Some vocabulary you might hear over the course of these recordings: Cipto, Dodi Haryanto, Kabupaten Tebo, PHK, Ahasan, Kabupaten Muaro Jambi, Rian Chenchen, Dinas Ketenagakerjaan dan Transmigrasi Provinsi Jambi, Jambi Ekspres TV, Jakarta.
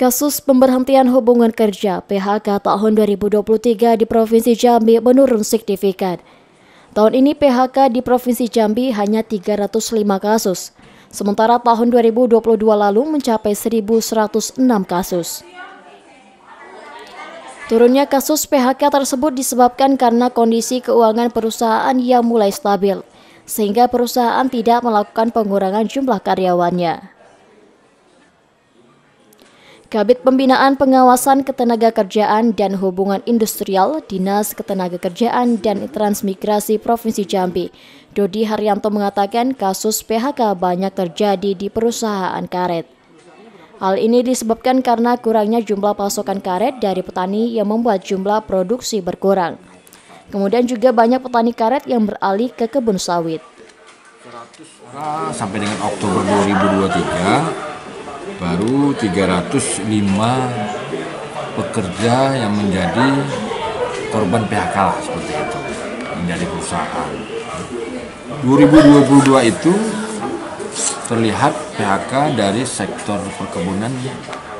Kasus pemberhentian hubungan kerja PHK tahun 2023 di Provinsi Jambi menurun signifikan. Tahun ini PHK di Provinsi Jambi hanya 305 kasus, sementara tahun 2022 lalu mencapai 1.106 kasus. Turunnya kasus PHK tersebut disebabkan karena kondisi keuangan perusahaan yang mulai stabil, sehingga perusahaan tidak melakukan pengurangan jumlah karyawannya. Kabid Pembinaan Pengawasan Ketenagakerjaan dan Hubungan Industrial Dinas Ketenagakerjaan dan Transmigrasi Provinsi Jambi, Dodi Haryanto mengatakan kasus PHK banyak terjadi di perusahaan karet. Hal ini disebabkan karena kurangnya jumlah pasokan karet dari petani yang membuat jumlah produksi berkurang. Kemudian juga banyak petani karet yang beralih ke kebun sawit. 100 orang sampai dengan Oktober 2023. Baru 305 pekerja yang menjadi korban PHK seperti itu, menjadi perusahaan. 2022 itu terlihat PHK dari sektor perkebunan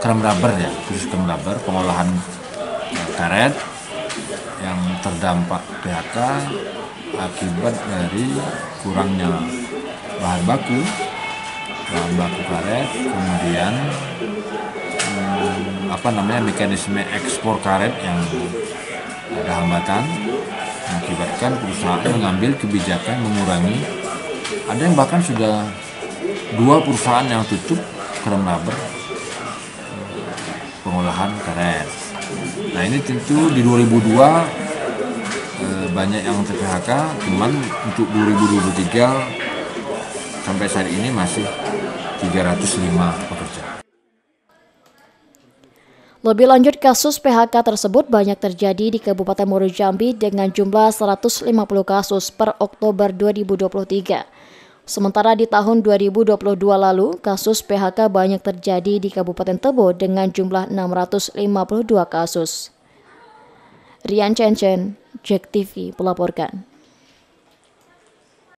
keramba rubber ya, khusus keramba rubber, pengolahan karet yang terdampak PHK akibat dari kurangnya bahan baku karet, kemudian mekanisme ekspor karet yang ada hambatan, mengakibatkan perusahaan mengambil kebijakan mengurangi. Ada yang bahkan sudah 2 perusahaan yang tutup karena pengolahan karet. Nah ini tentu di 2002 banyak yang ter-PHK, cuman untuk 2023 sampai saat ini masih 305 pekerja. Lebih lanjut, kasus PHK tersebut banyak terjadi di Kabupaten Muaro Jambi dengan jumlah 150 kasus per Oktober 2023. Sementara di tahun 2022 lalu, kasus PHK banyak terjadi di Kabupaten Tebo dengan jumlah 652 kasus. Rian Chenchen, JEK TV melaporkan.